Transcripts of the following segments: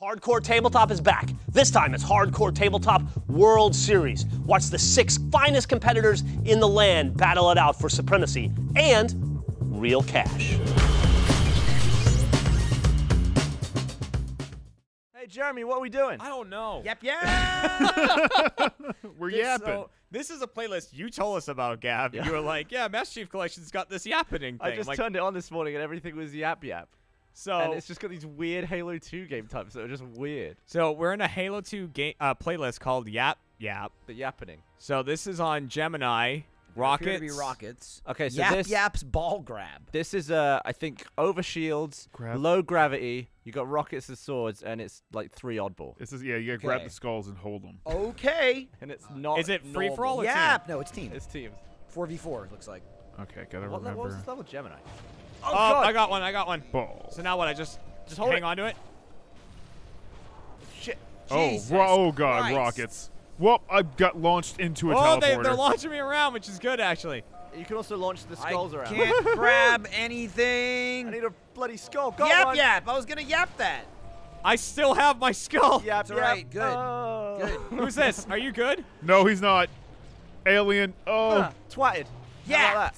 Hardcore Tabletop is back. This time it's Hardcore Tabletop World Series. Watch the 6 finest competitors in the land battle it out for supremacy and real cash. Hey Jeremy, what are we doing? I don't know. Yep, yeah. We're yapping. So, this is a playlist you told us about, Gav. Yeah. You were like, yeah, Master Chief Collection's got this yapping thing. I just turned it on this morning and everything was yap. And it's just got these weird Halo 2 game types that are just weird. So we're in a Halo 2 game playlist called Yap. The Yappening. So this is on Gemini. Rockets. Appear to be rockets. Okay, so Yapyap's Ball Grab. This is, I think, over shields, low gravity. You got rockets and swords, and it's like 3 oddball. This is, yeah, you gotta grab the skulls and hold them. Okay. And it's not. Is it free for all? Yeah. No, it's team. It's teams. 4v4 it looks like. Okay, gotta remember. What was this level Gemini? Oh, God. I got one. Ball. So now what? I just hang on to it. Shit. Jesus Christ. Rockets. Well, I got launched into a teleporter. They're launching me around, which is good, actually. You can also launch the skulls around. I can't grab anything. I need a bloody skull. Go on. Yap. I was going to yap that. I still have my skull. Yap, yap. Right. Good. Oh. Good. Who's this? Are you good? No, he's not. Alien. Oh. Twatted. Yeah.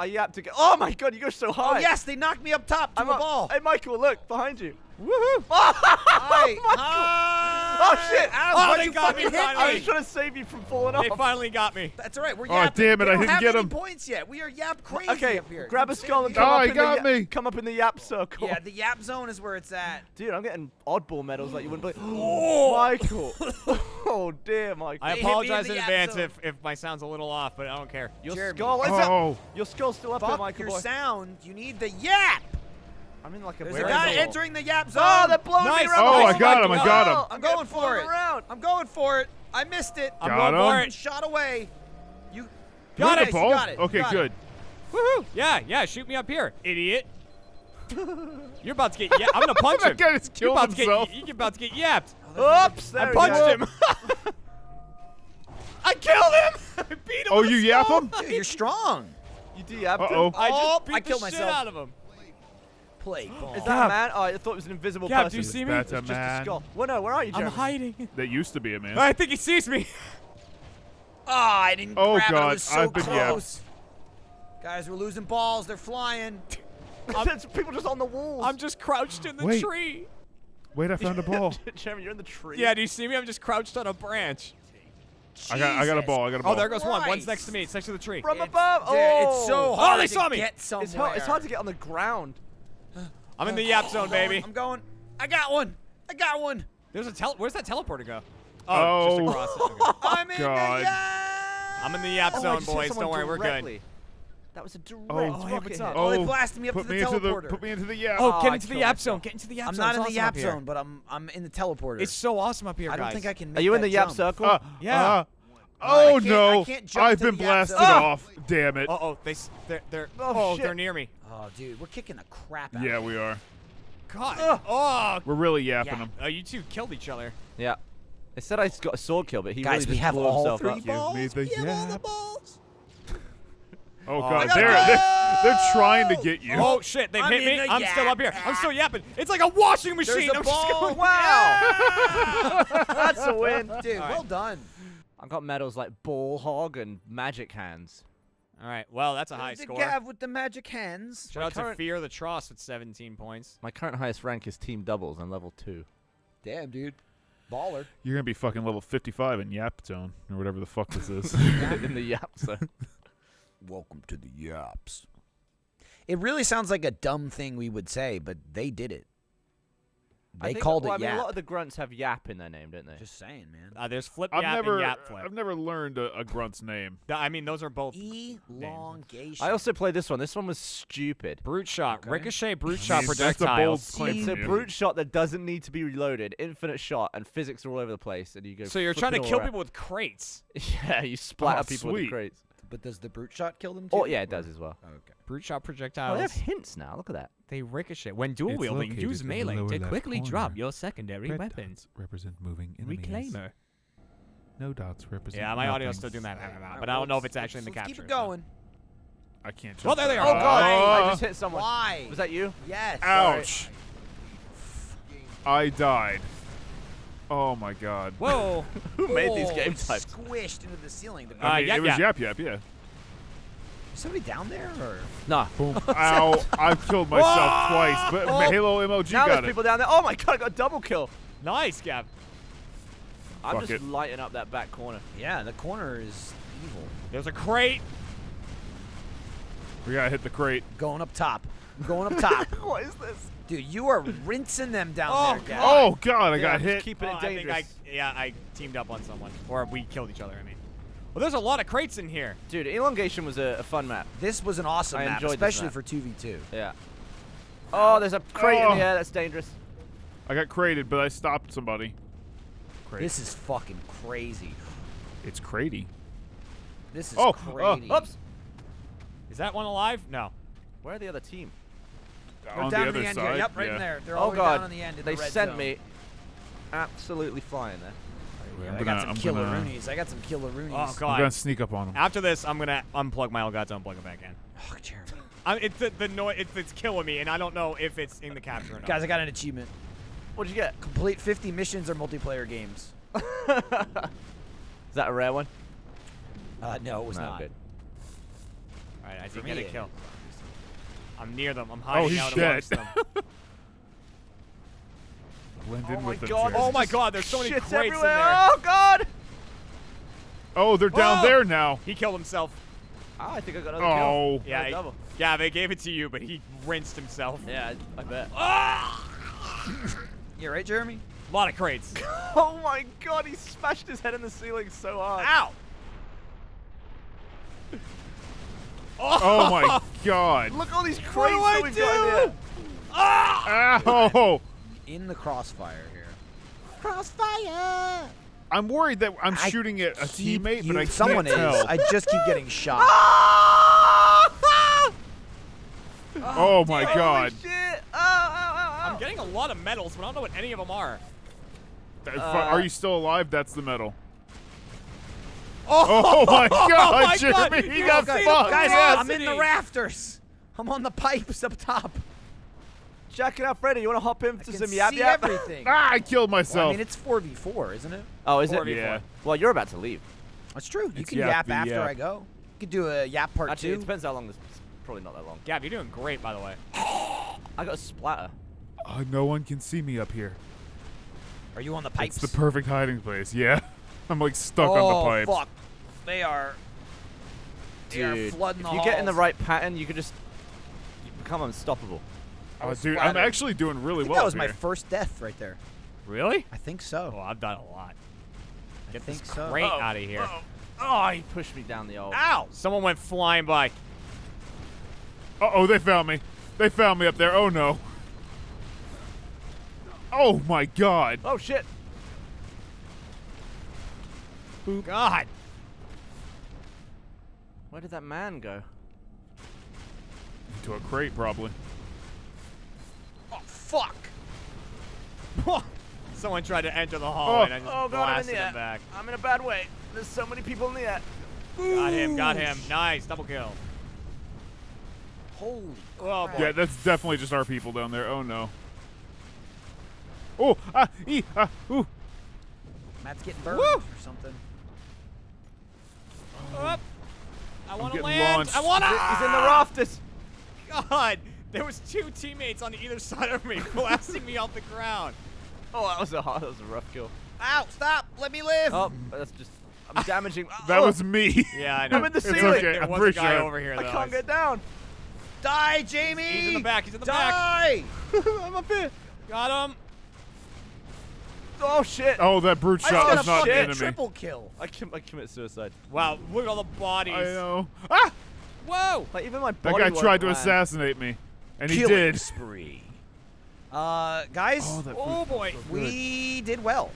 I yapped to go. Oh my God, you go so high. Oh yes, they knocked me up top to the ball. Hey Michael, look behind you. Woohoo! Hi. Michael. Oh shit! Ow, they got me finally. I was trying to save you from falling off. They finally got me. That's all right. We're yapping. Oh damn it! I didn't get him. Points yet? We are yap crazy up here. Grab a skull and come up in the yap circle. Yeah, the yap zone is where it's at. Dude, I'm getting oddball medals like you wouldn't believe. Oh, Michael. Oh dear, Michael. I apologize in advance if my sound's a little off, but I don't care. Your skull is up. Your skull's still up there, Michael. Your sound. You need the yap. I'm in like a guy entering the yap zone. Oh, they're blowing me around. Oh, I got him. I got him. I'm going for it. I'm going for it. I missed it. I'm going for it. Shot away. You got it. Okay, good. Woohoo! Yeah, yeah. Shoot me up here, idiot. You're about to get. Yeah, I'm gonna punch him. You're about to get. You're about to get yapped. Oops! I punched him. I killed him. I beat him. Oh, you yap him? You're strong. You de-yapped him. I just beat the shit out of him. Play ball. Is that a man? Oh, I thought it was an invisible person. Do you see me? That's a man. Just a skull. Well, no, where are you, Jeremy? I'm hiding. That used to be a man. I think he sees me. Ah, I didn't grab it. It was so close. Guys, we're losing balls. They're flying. There's people just on the walls. I'm just crouched in the tree. Wait, I found a ball. Jeremy, you're in the tree. Yeah, do you see me? I'm just crouched on a branch. I got a ball. Oh, there goes one. One's next to me. It's next to the tree. From above. Oh, it's so hard. Oh, they saw me. It's hard to get on the ground. I'm in the yap zone, baby. I'm going. I got one. I got one. There's a Where's that teleporter go? Oh, just across it. I'm in the yap. I'm in the yap zone, boys. Don't worry, we're good. That was a direct rocket. Oh, they blasted me up to the teleporter. Put me into the yap. Oh, get into the yap zone. Get into the yap zone. I'm not in the yap zone, but I'm in the teleporter. It's so awesome up here, guys. I don't think I can make it. Are you in the yap circle? Yeah. Oh no! I've been blasted off. Damn it! They're near me. Oh dude, we're kicking the crap out. Yeah, we are. God. Oh. We're really yapping them. Oh, you two killed each other. Yeah. They said I got a sword kill, but he really just blew himself up. Guys, we have all 3 balls. We have all the balls. Oh God, they're trying to get you. Oh shit, they've hit me. I'm still up here. I'm still yapping. It's like a washing machine. I'm just going. Wow. That's a win, dude. Well done. I've got medals like ball hog and magic hands. All right, well, that's a high score. Gav with the magic hands. Shout out to Fear the Tross with 17 points. My current highest rank is team doubles on level 2. Damn, dude. Baller. You're going to be fucking level 55 in Yap Zone, or whatever the fuck this is. In the Yap Zone. Welcome to the Yaps. It really sounds like a dumb thing we would say, but they did it. They called it yap. I mean, a lot of the grunts have yap in their name, don't they? Just saying, man. There's flip yap and yap flip. I've never learned a grunt's name. I mean, those are both Elongation. I also played this one. This one was stupid. Brute Shot. Okay. Ricochet Brute Shot projectiles. It's a brute shot that doesn't need to be reloaded. Infinite shot and physics are all over the place. And you go. So you're trying to kill people with crates. Yeah, you splatter people with crates. But does the Brute Shot kill them too? Oh, yeah, it does as well. Okay. Brute Shot projectiles. Oh, they have hints now. Look at that. They ricochet. When dual wielding, use melee to quickly drop your secondary weapons. Dots represent moving enemies. Reclaimer. No dots represent. Yeah, my audio's still doing that. But I don't know if it's actually in the capture. Keep it going. I can't. Oh, there they are. Oh, God. I just hit someone. Why? Was that you? Yes. Ouch. I died. Oh my god. Whoa. Who made these game types? Squished into the ceiling. It was Yap Yap, yeah. Is somebody down there? Or? Nah. Boom. Ow. I've killed myself twice, but Halo MLG got it. Now there's people down there. Oh my god, I got a double kill. Nice, Gav. I'm just lighting up that back corner. Yeah, the corner is evil. There's a crate. We gotta hit the crate. Going up top. Going up top. What is this? Dude, you are rinsing them down there, guys. Oh, God, I got hit. Keeping it dangerous. I teamed up on someone. Or we killed each other, I mean. Well, there's a lot of crates in here. Dude, Elongation was a fun map. This was an awesome map, especially for 2v2. Yeah. Oh, there's a crate in here. That's dangerous. I got crated, but I stopped somebody. Crate. This is fucking crazy. It's cratey. This is crazy. Oops. Is that one alive? No. Where are the other team? We're down on the end here. Yep, right in there. They're all down on the end. They sent me absolutely flying there. I got some killer Roonies. I got some killer Roonies. Oh, God. I'm going to sneak up on them. After this, I'm going to unplug my Elgato and plug it back in. Oh, Jeremy. It's killing me, and I don't know if it's in the capture or not. Guys, I got an achievement. What'd you get? Complete 50 missions or multiplayer games. Is that a rare one? No, it was not. Good. All right, I did get a kill. I'm near them. I'm hiding out amongst them. Oh my god, there's so many crates everywhere. In there. Oh god! Oh, they're down there now. He killed himself. Oh, I think I got another kill. Yeah, yeah, they gave it to you, but he rinsed himself. Yeah, I bet. You right, Jeremy? A lot of crates. Oh my god, he smashed his head in the ceiling so hard. Ow! Oh my god. Look at all these crates that we've got in here. Ow! In the crossfire here. Crossfire! I'm worried that I'm shooting at a teammate, but I can't tell. I just keep getting shot. Oh my god. Holy shit. I'm getting a lot of medals, but I don't know what any of them are. Are you still alive? That's the medal. Oh my god, Jeremy! He got fucked! Guys, I'm in the rafters! I'm on the pipes up top. Jack it up, Freddy. You want to hop in to some yap yap? Everything. I killed myself. Well, I mean, it's 4v4, isn't it? Oh, is 4v4? It? Yeah. Well, you're about to leave. That's true. You can yap after I go. You could do a yap part 2. Actually, it depends how long this is. Probably not that long. Gab, you're doing great, by the way. I got a splatter. No one can see me up here. Are you on the pipes? It's the perfect hiding place, yeah. I'm like stuck on the pipes. Oh, fuck. They are flooding the halls. If you get in the right pattern, you can just become unstoppable. Oh, dude, I'm actually doing really well. That was my first death right there. Really? I think so. Oh, I've done a lot. Get this crate out of here. Oh, he pushed me down the hole. Ow! Someone went flying by. Uh-oh, they found me. They found me up there. Oh, no. Oh, my God. Oh, shit. Boop. God. Where did that man go? Into a crate, probably. Oh, fuck! Someone tried to enter the hall and I just blasted him back. I'm in a bad way. There's so many people in the air. Got him. Nice. Double kill. Holy crap. Yeah, that's definitely just our people down there. Oh, no. Oh, ooh. Matt's getting burned or something. Up. I want to land. Launched. I want to. He's in the rafters. God, there was two teammates on either side of me blasting me off the ground. Oh, that was a rough kill. Ow! Stop! Let me live. Oh, that's just. I'm damaging. That was me. Yeah, I know. I'm in the ceiling. Okay. There was a guy over here. Though. I can't get down. Die, Jamie. He's in the back. He's in the back. Die. I'm up here. Got him. Oh shit! Oh, that brute shot was not an enemy. Triple kill. I commit suicide. Wow, look at all the bodies. I know. Ah! Whoa! Like, even my body. That guy tried to assassinate me, and he did. Spree. Guys. Oh boy. We did well.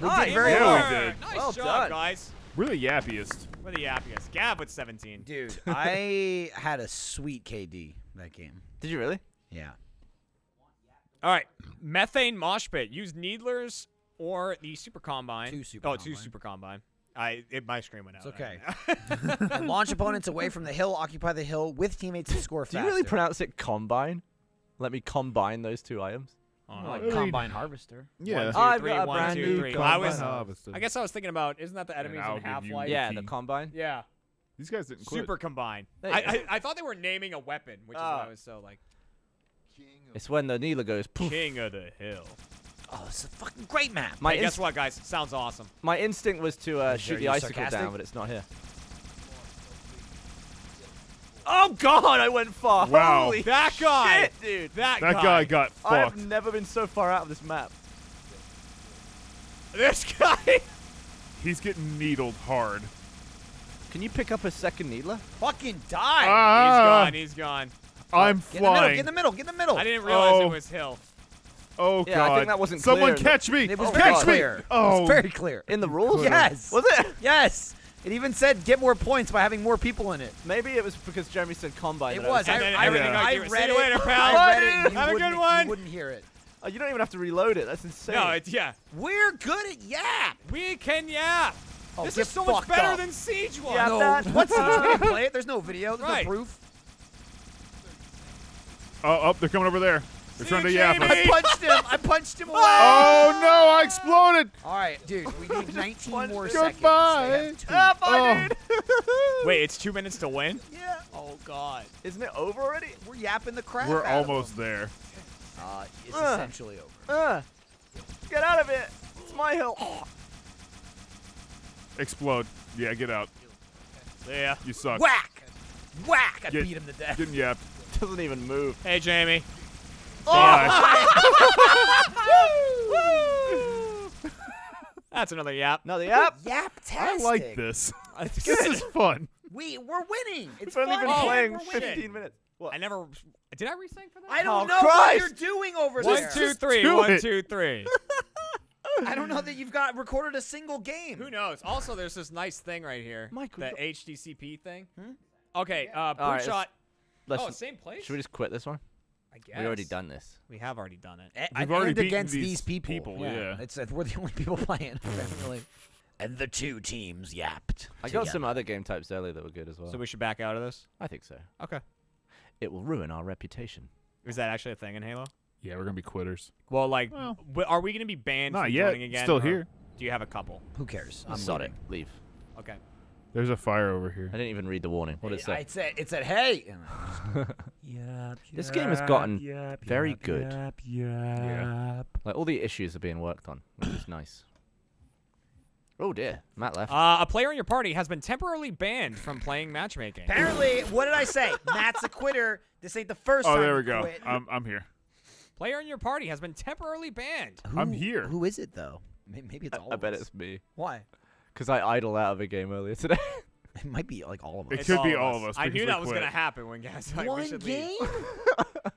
Nice. We did very well. Nice job, guys. We're the yappiest. We're the yappiest. Gab with 17. Dude, I had a sweet KD that game. Did you really? Yeah. All right, Methane Moshpit. Use Needlers or the Super Combine. Two Super Combine. My screen went out. It's okay. Launch opponents away from the hill, occupy the hill with teammates to score faster. Do you really pronounce it Combine? Let me combine those two items. on like Combine Harvester. Yeah. One, two, three. I guess I was thinking about, isn't that the enemies in Half Life? Yeah, the Combine. Yeah. These guys didn't quit. Super Combine. I thought they were naming a weapon, which is why I was so like. It's when the Needler goes poof. King of the Hill. Oh, it's a fucking great map. Hey, guess what, guys? It sounds awesome. My instinct was to shoot the icicle down, but it's not here. Oh, God, I went far. Wow. Holy that guy, shit, dude. That guy got fucked. I have never been so far out of this map. This guy. He's getting needled hard. Can you pick up a second needler? Fucking die. He's gone. I'm flying. Get in the middle. I didn't realize it was Hill. Oh, yeah, God. I think that wasn't clear. Someone catch me. It was very clear. Oh. It was very clear. In the rules? Yes. Was it? Yes. It even said get more points by having more people in it. Maybe it was because Jeremy said Combine. It was. I read it. Have a good one. You wouldn't hear it. Oh, you don't even have to reload it. That's insane. No, it's yeah. We're good at yap. We can yap. Oh, this is so much better than Siege was. Yeah, what's Siege? Play it. There's no video. There's no proof. Oh, they're coming over there. They're trying to yap. I punched him. I punched him away. Oh, no. I exploded. All right, dude. We need 19 more seconds. Goodbye. Bye, dude. Wait, it's 2 minutes to win? Yeah. Oh, God. Isn't it over already? We're yapping the crap out of them. We're almost there. It's essentially over. Get out of it. It's my hill. Oh. Explode. Yeah, get out. Yeah. You suck. Whack. Whack. I beat him to death. Didn't yap. Doesn't even move. Hey, Jamie. Oh. Woo! Woo! That's another yap. Another yap. Yaptastic. I like this. This is fun. We're winning. It's fun. We've only been playing 15 minutes. What? I never. Did I resync for that? I don't know what you're doing over there. 1, 2, 3. 1, 2, 3. I don't know that you've got recorded a single game. Who knows? Also, there's this nice thing right here. Michael, the HDCP thing. Hmm? Okay. Brute Shot. Oh, same place. Should we just quit this one? I guess. We've already done this. We have already done it. We've already beaten against these people. Yeah. It's we're the only people playing. Definitely. And the two teams yapped. I got some other game types earlier that were good as well. So we should back out of this? I think so. Okay. It will ruin our reputation. Is that actually a thing in Halo? Yeah, we're gonna be quitters. Well, like, are we gonna be banned from joining again? Still here. Do you have a couple? Who cares? I'm sorry. Leave. Okay. There's a fire over here. I didn't even read the warning. What did it say? It said, hey! Yep, this game has gotten very good. Like, all the issues are being worked on, which is nice. Oh, dear. Matt left. A player in your party has been temporarily banned from playing matchmaking. Apparently, what did I say? Matt's a quitter. This ain't the first time. Oh, there we go. I'm here. Player in your party has been temporarily banned. I'm here. Who is it, though? Maybe it's all of us. I bet it's me. Why? Because I idled out of a game earlier today. It might be like all of us. It could be all of us. I knew that was going to happen when guys like one game.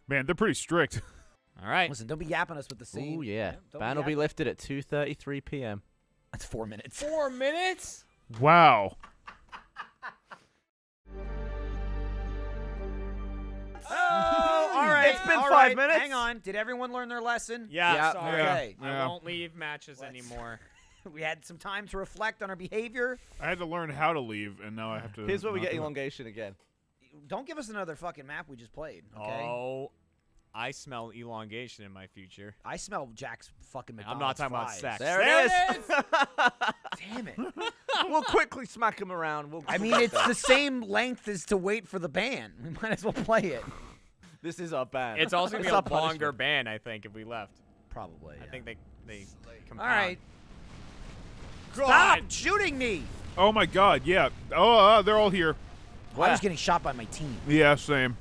Man, they're pretty strict. All right. Listen, don't be yapping us with the same. Oh yeah. Ban will be lifted at 2:33 p.m. That's 4 minutes. 4 minutes? Wow. Oh, all right. It's been 5 minutes. Hang on. Did everyone learn their lesson? Yeah. Sorry. Okay. I won't leave matches anymore. We had some time to reflect on our behavior. I had to learn how to leave, and now I have to... Here's where we get elongation again. Don't give us another fucking map we just played, okay? Oh, I smell elongation in my future. I smell Jack's fucking McDonald's. I'm not talking about sex. There it is! Damn it. We'll quickly smack him around. I mean, it's the same length as to wait for the ban. We might as well play it. This is our ban. It's also going to be a longer ban, I think, if we left. Probably, yeah. I think they compound. All right. Stop shooting me! Oh my God! Yeah. Oh, they're all here. Well, I was getting shot by my team. Yeah, same.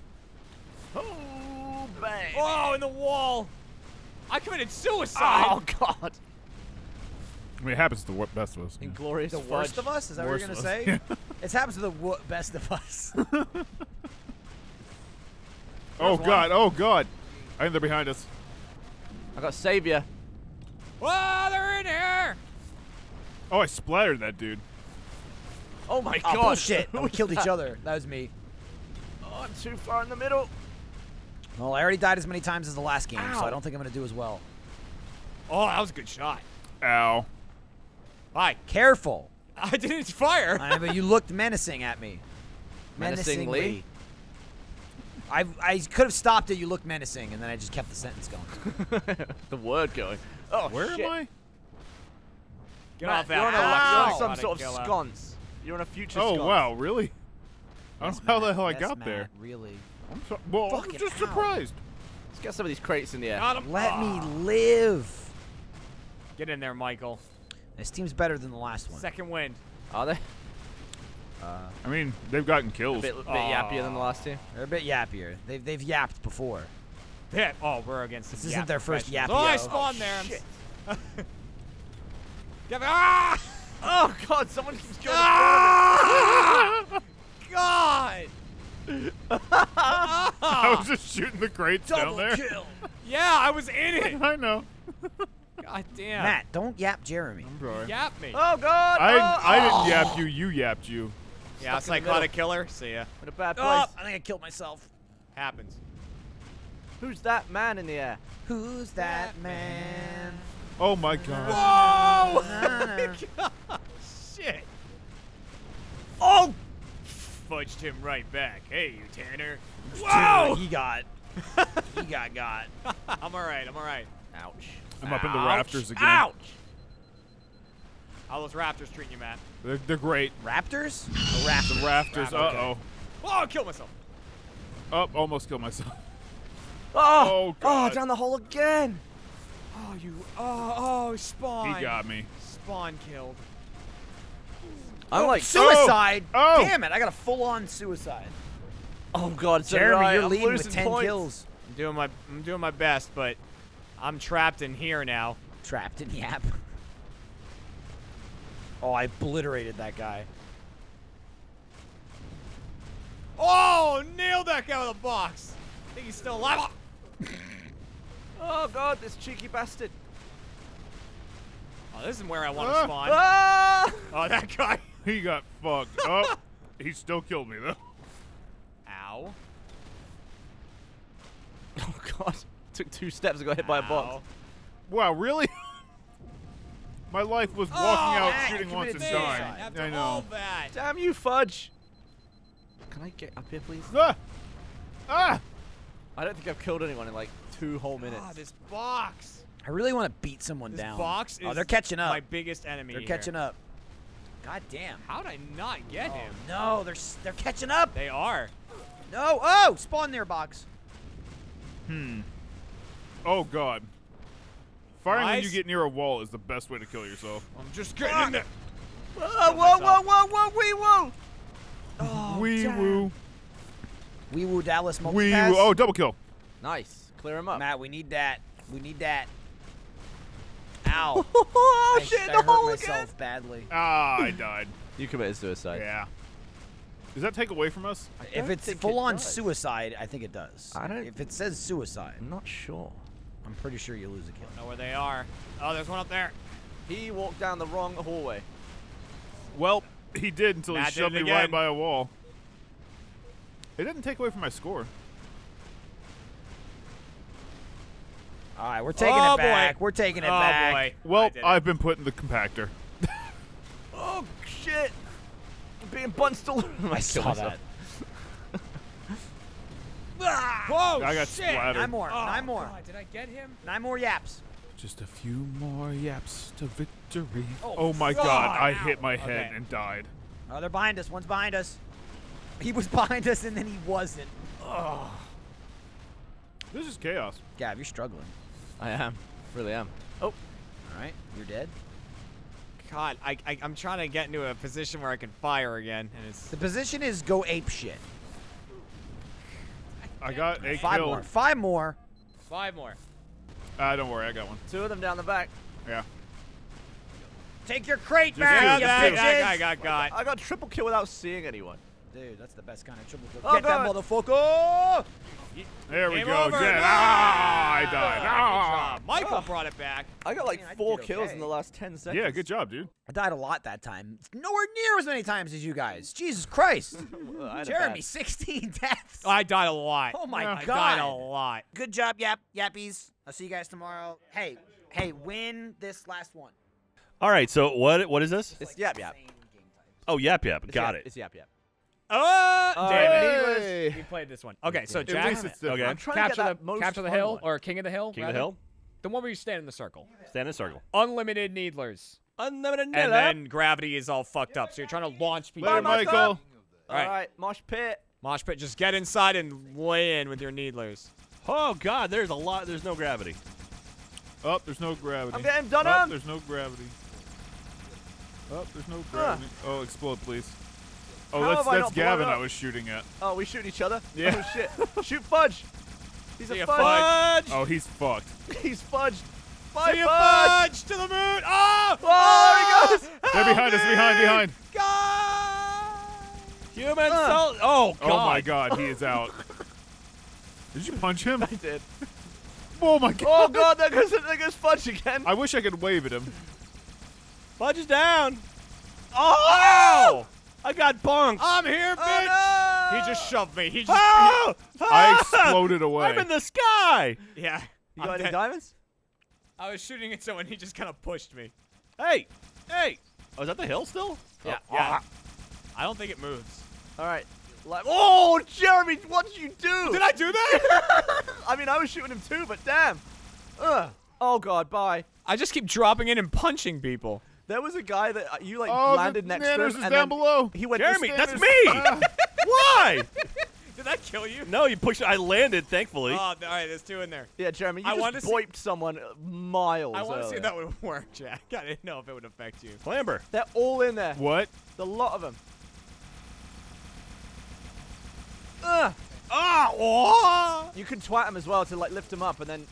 Oh, bang! Oh, in the wall! I committed suicide! Oh God! I mean, it happens to the best of us. Inglorious. The worst of us? Is that what you're gonna say? Yeah. It happens to the best of us. Oh God! Oh God! I think they're behind us. I got Savior. Whoa! They're in here! Oh, I splattered that dude. Oh my God! Bullshit. We killed each other. That was me. Oh, I'm too far in the middle. Well, I already died as many times as the last game, so I don't think I'm gonna do as well. Oh, that was a good shot. Ow. Bye. Careful. I didn't fire. I know, but you looked menacing at me. Menacingly. I could have stopped it. You looked menacing, and then I just kept the sentence going. The word going. Oh, where am I? Get off that. You're on some sort of sconce. You're on a future sconce. Oh, wow, really? I don't know how the hell I got there. Really? I'm so, well, I'm just surprised. Let's get some of these crates in the air. Let me live. Get in there, Michael. This team's better than the last one. Second win. Are they? I mean, they've gotten kills. A bit yappier than the last team. They're a bit yappier. They've yapped before. Yeah. Oh, we're against this. This isn't their first yappy. Oh, I spawned there. Shit. Ah! Oh, God, someone keeps going. Ah! God! I was just shooting the crates down there. Double kill. Yeah, I was in it. I know. God damn. Matt, don't yap Jeremy. Yap me. Oh, God. I didn't yap you. You yapped you. Yeah, psychotic killer. See ya. What a bad place. Oh, I think I killed myself. Happens. Who's that man in the air? Who's that man? Oh, my God. Whoa! God, shit. Oh! Fudged him right back. Hey, you Tanner. Whoa! Dude, he got. I'm all right. I'm all right. Ouch. I'm up in the rafters again. Ouch! How those raptors treating you, Matt? They're great. Raptors? The raptors. The rafters. Uh-oh. Oh, I killed myself. Oh, almost killed myself. Oh! Oh, God. Oh, down the hole again. Oh, you. Oh, spawn. He got me. Spawn killed. I'm like suicide. Oh. Damn it! I got a full-on suicide. Oh God, Jeremy, you're leading with 10 kills. I'm doing my best, but I'm trapped in here now. Trapped in Yap. Oh, I obliterated that guy. Oh, nailed that guy with a box. I think he's still alive. Oh God, this cheeky bastard. Oh, this is where I want to spawn. Oh, that guy. He got fucked. Oh, he still killed me, though. Ow. Oh, God. Took 2 steps and got hit by a box. Wow, really? My life was walking out, shooting once and dying. I know. Damn you, Fudge. Can I get up here, please? I don't think I've killed anyone in, like, 2 whole minutes. Ah, this box. I really want to beat someone down. This box is they're catching up. My biggest enemy. They're catching up. God damn. How'd I not get him? No, they're catching up. They are. No. Oh, spawn near box. Hmm. Oh God. Firing when you get near a wall is the best way to kill yourself. I'm just getting in there. Whoa, wee woo. Oh, wee woo. Wee woo Dallas multipass. Wee woo. Oh, double kill. Nice. Clear him up. Matt, we need that. We need that. Ow. Oh, shit, the hole again. I hurt myself badly. Ah, I died. You committed suicide. Yeah. Does that take away from us? If it's full-on suicide, I think it does. I don't. If it says suicide. I'm not sure. I'm pretty sure you lose a kill. I don't know where they are. Oh, there's one up there. He walked down the wrong hallway. Well, he did until he shoved me right by a wall. It didn't take away from my score. All right, we're taking it back. Boy. We're taking it back. Boy. Well, I've been put in the compactor. Oh, shit. I'm being bunched all over. I saw that. Whoa, I got splattered. 9 more. Oh, 9 more. God, did I get him? 9 more yaps. Just a few more yaps to victory. Oh my God. I hit my head and died. Oh, they're behind us. One's behind us. He was behind us, and then he wasn't. Oh. This is chaos. Gav, you're struggling. I am. Really am. Oh. All right. You're dead. God, I'm trying to get into a position where I can fire again. And it's the position is go ape shit. I got 8 kills. 5 more. 5 more. 5 more. Don't worry. I got one. 2 of them down the back. Yeah. Take your crate, man. I got triple kill without seeing anyone. Dude, that's the best kind of triple kill. Get that motherfucker. There we go. Yeah. Ah, I died. Ah. Michael brought it back. I got like 4 kills in the last 10 seconds. Yeah, good job, dude. I died a lot that time. Nowhere near as many times as you guys. Jesus Christ. Jeremy, 16 deaths. I died a lot. Oh, my God. I died a lot. Good job, Yappies. I'll see you guys tomorrow. Hey, win this last one. All right, so what is this? It's Yap Yap. Oh, Yap Yap. Got it. It's Yap Yap. Oh, damn it. He played this one. Okay, so Jack. Okay. I'm trying to get that Capture the Hill or King of the Hill. King of the Hill. The one where you stand in the circle. Stand in a circle. Unlimited Needlers. Unlimited Needlers. And then gravity is all fucked up, so you're trying to launch people. Bye, Michael. All right. Mosh pit. Mosh pit. Just get inside and lay in with your Needlers. Oh, God. There's a lot. There's no gravity. Oh, there's no gravity. I'm getting done up. Oh, there's no gravity. Oh, there's no gravity. Oh, explode, please. Oh, that's Gavin I was shooting at. Oh, we shoot each other? Yeah. Oh, shit. Shoot Fudge. He's a fudge. Oh, he's fucked. He's fudged. Bye, Fudge. To the moon. Oh, there he goes. They're behind us. Behind. God. Human soul. Oh, God. Oh, my God. He is out. Did you punch him? I did. Oh, my God. Oh, God. There goes Fudge again. I wish I could wave at him. Fudge is down. Oh. I got bonked. I'm here, bitch. Oh, no. He just shoved me. I exploded away. I'm in the sky. Yeah. You got any diamonds? I was shooting at someone. He just kind of pushed me. Hey. Hey. Oh, is that the hill still? Yeah. Oh, yeah. I don't think it moves. All right. Oh, Jeremy, what did you do? Did I do that? I mean, I was shooting him too, but damn. Ugh. Oh, God. Bye. I just keep dropping in and punching people. There was a guy that you landed next to him, and down below. He went. Jeremy, that's me. Why? Did that kill you? No, you pushed. I landed, thankfully. Oh, all right, there's two in there. Yeah, Jeremy, you just boiped someone miles. I want to see if that would work, Jack. I didn't know if it would affect you. Clamber. They're all in there. What? The lot of them. Oh! You can twat him as well to like lift him up, and then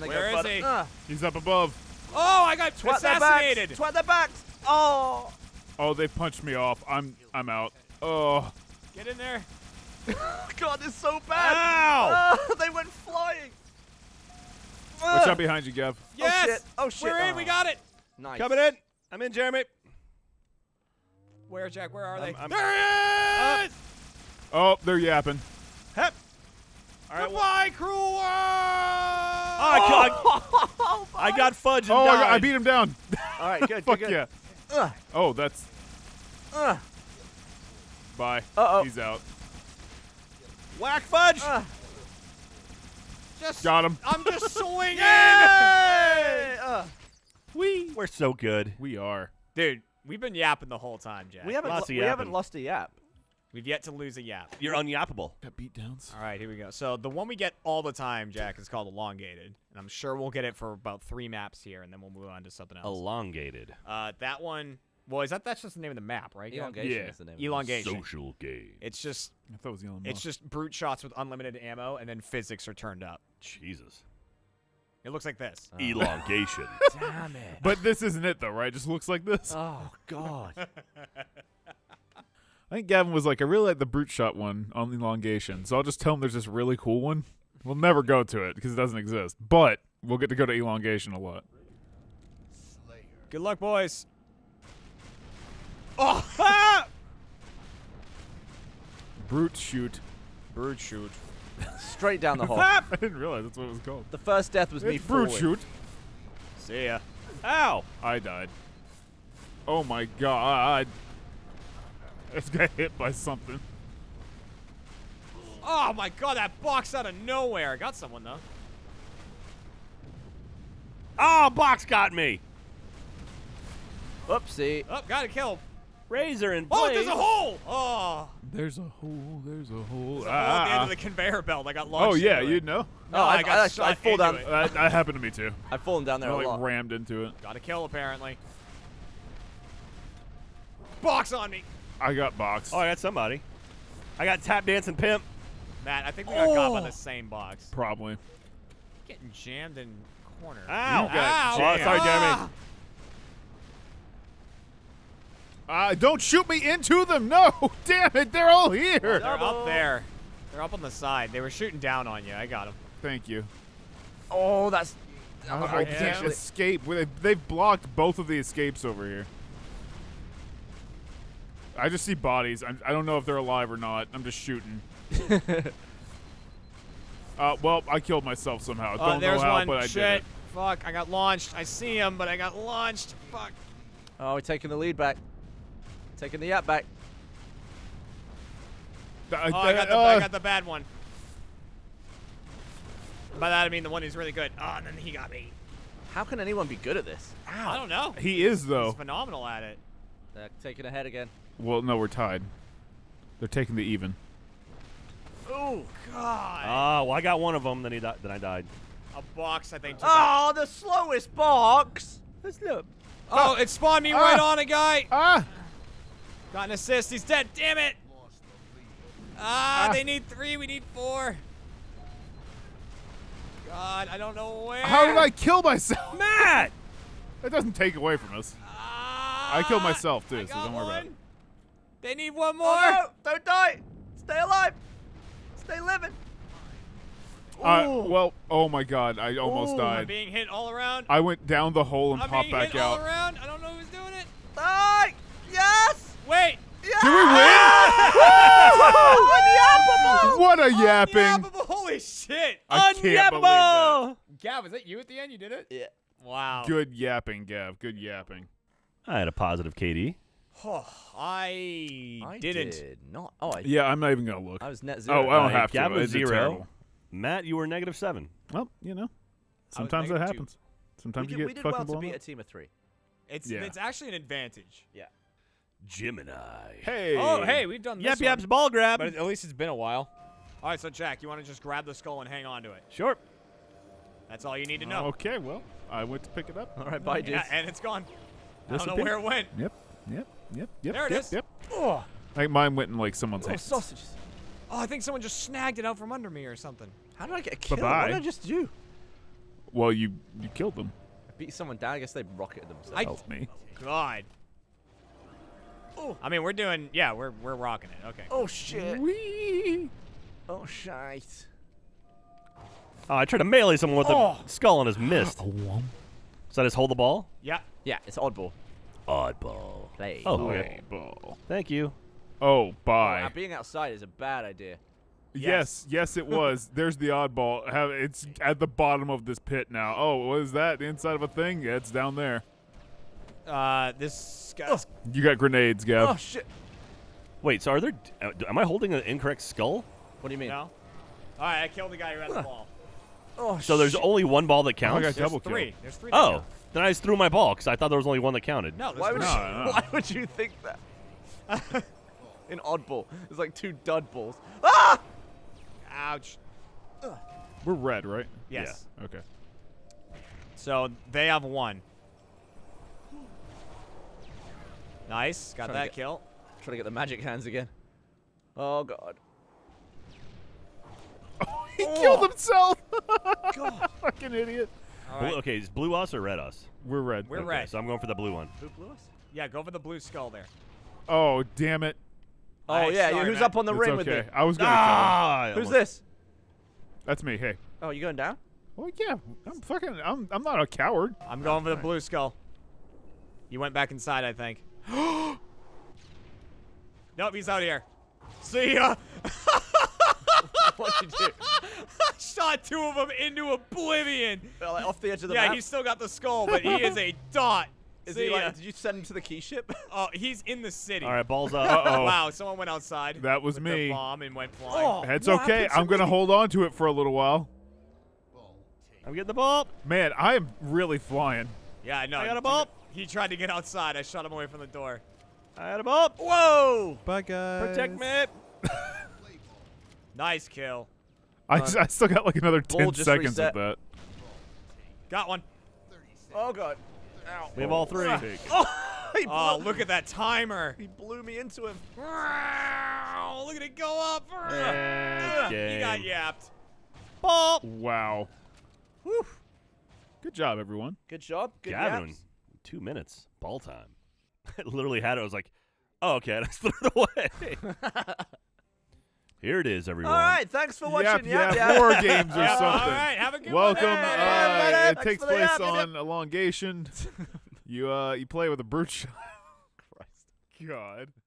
they Where go. Where is he? He's up above. Oh, I got assassinated. Twat their backs. Oh. Oh, they punched me off. I'm out. Oh. Get in there. God, it's so bad. Ow. They went flying. Watch out behind you, Gav. Yes. Oh shit. We're in. We got it. Nice. Coming in. I'm in, Jeremy. Where, Jack? Where are they? There he is. Oh, they're yapping. Hep. All right, goodbye, cruel world. Oh, God. I got Fudge and died. I beat him down. All right, good. Fuck yeah. Oh, that's. Bye. He's out. Whack Fudge. Just got him. I'm just swinging. Yay! We're so good. We are, dude. We've been yapping the whole time, Jack. We haven't lost a yap. We've yet to lose a yap. You're unyappable. Got beatdowns. All right, here we go. So the one we get all the time, Jack, is called Elongated. And I'm sure we'll get it for about 3 maps here, and then we'll move on to something else. Elongated. That one, well, that's just the name of the map, right? Elongation is the name of the map. Social game. It's just, I thought it was it's just brute shots with unlimited ammo, and then physics are turned up. Jesus. It looks like this. Elongation. Damn it. But this isn't it, though, right? It just looks like this. Oh, God. I think Gavin was like, I really like the Brute Shot one on Elongation, so I'll just tell him there's this really cool one. We'll never go to it because it doesn't exist, but we'll get to go to Elongation a lot. Good luck, boys. Oh! Brute Shoot. Brute Shoot. Straight down the hole. I didn't realize that's what it was called. The first death was me forward. Brute Shoot. See ya. Ow! I died. Oh my God. I just got hit by something. Oh my God, that box out of nowhere. I got someone though. Oh, box got me. Oopsie. Oh, got a kill. Razor and blade. Oh, there's a hole. Oh. There's a hole. There's a hole. There's a hole at the end of the conveyor belt. I got launched. Oh yeah, you'd know. No, I fall down. That happened to me too. I've fallen down there a lot. Rammed into it. Got a kill apparently. Box on me. I got boxed. Oh, I got somebody. I got tap dancing pimp. Matt, I think we got caught by the same box. Probably. Getting jammed in corner. Ow! Ow. Oh, sorry, Jeremy. Don't shoot me into them. No, damn it, they're all here. Well, they're up there. They're up on the side. They were shooting down on you. I got them. Thank you. Oh, that's. I can't escape. They've blocked both of the escapes over here. I just see bodies. I don't know if they're alive or not. I'm just shooting. Well, I killed myself somehow. Don't know how, but I did it. Fuck, I got launched. I see him, but I got launched. Fuck. Oh, we're taking the lead back. Taking the yap back. Oh, I got the bad one. By that I mean the one who's really good. Oh, and then he got me. How can anyone be good at this? Ow. I don't know. He is, though. He's phenomenal at it. Taking a head again. Well, no, we're tied. They're taking the even. Oh, God. Ah, well, I got one of them, then I died. A box, I think. Oh, the slowest box. Let's look. Oh, it spawned me right on a guy. Got an assist. He's dead. Damn it. They need 3. We need 4. God, I don't know where. How did I kill myself? Matt! That doesn't take away from us. I killed myself, too, so don't worry about it. They need one more. Oh, no. Don't die. Stay alive. Stay living. Well, oh, my God. I almost died. I'm being hit all around. I went down the hole and popped back out. I don't know who's doing it. Die! Yes! Wait. Yeah. Do we win? Unyappable! What a yapping! Unyappable! Holy shit! I can't believe that. Gav, was that you at the end? You did it? Yeah. Wow. Good yapping, Gav. Good yapping. I had a positive KD. Oh, I didn't. Did not. Oh, I did. Yeah, I'm not even gonna look. I was net 0. Oh, I don't have Gav to. Gav was 0. Matt, you were -7. Well, you know, sometimes that happens. Sometimes you get fucking blown up. We did well to beat a team of 3. It's actually an advantage. Yeah. Gemini. Hey. Oh, hey, we've done this. Yapyap's Ball Grab. But at least it's been a while. All right, so Jack, you want to just grab the skull and hang on to it? Sure. That's all you need to know. Okay, well, I went to pick it up. All right, bye, Jace. Yeah, and it's gone. I don't know where it went. Yep. There it is. Yep. Oh. I think mine went in like someone's hands. Sausages. Oh, I think someone just snagged it out from under me or something. How did I get killed? What did I just do? Well, you killed them. I beat someone down. I guess they rocketed themselves. Helped me. Oh, God. Ooh. I mean, we're doing, yeah, we're rocking it. Okay. Oh shit. Wee. Oh shite. Oh, I tried to melee someone with a skull and has missed. So I just hold the ball? Yeah. Yeah, it's oddball. Oddball. Play. Oh, okay. Oddball. Thank you. Oh, bye. Oh, being outside is a bad idea. Yes, yes it was. There's the oddball. It's at the bottom of this pit now. Oh, what is that? The inside of a thing? Yeah, it's down there. This guy. You got grenades, Gav. Oh shit! Wait, so are there? Am I holding an incorrect skull? What do you mean? No. All right, I killed the guy who had the ball. Oh. So there's only one ball that counts. Oh, I got double kill. There's 3. Oh, then I just threw my ball because I thought there was only one that counted. No, why would you think that? An oddball. It's like 2 dud balls. Ah! Ouch. We're red, right? Yes. Yeah. Okay. So they have 1. Nice, got that kill. Trying to get the magic hands again. Oh god. Oh, he killed himself. God, fucking idiot. All right. Okay, is blue us or red us? We're red. We're red. So I'm going for the blue one. Who blew us? Yeah, go for the blue skull there. Oh damn it. Oh yeah, sorry, who's up on the ring with me? I was going to kill him. Who's this? That's me. Hey. Oh, you going down? Oh yeah, I'm not a coward. I'm going for the blue skull. You went back inside, I think. Nope, he's out here. See ya. What'd you do? I shot 2 of them into oblivion. Well, like, off the edge of the map? Yeah, he's still got the skull, but he is a dot. Did you send him to the key ship? Oh, he's in the city. All right, balls up. Uh-oh. Wow, someone went outside. That was me. Bomb and went flying. Oh, that's okay. I'm going to hold on to it for a little while. I'm getting the ball. Man, I am really flying. Yeah, I know. I got a ball. He tried to get outside. I shot him away from the door. I had him up. Whoa! Bye, guys. Protect me. Nice kill. I still got like another 10 seconds of that. Got one. Oh, God. Ow. We have all 3. Oh, look at that timer. He blew me into him. Look at it go up. He got yapped. Ball. Wow. Whew. Good job, everyone. Good job. Good job. 2 minutes. Ball time. I literally had it. I was like, oh, okay. I just threw it away. Here it is, everyone. All right. Thanks for watching. Yap. War games or something. All right. Have a good one. It takes place on Elongation. You play with a brute shot. Christ. God.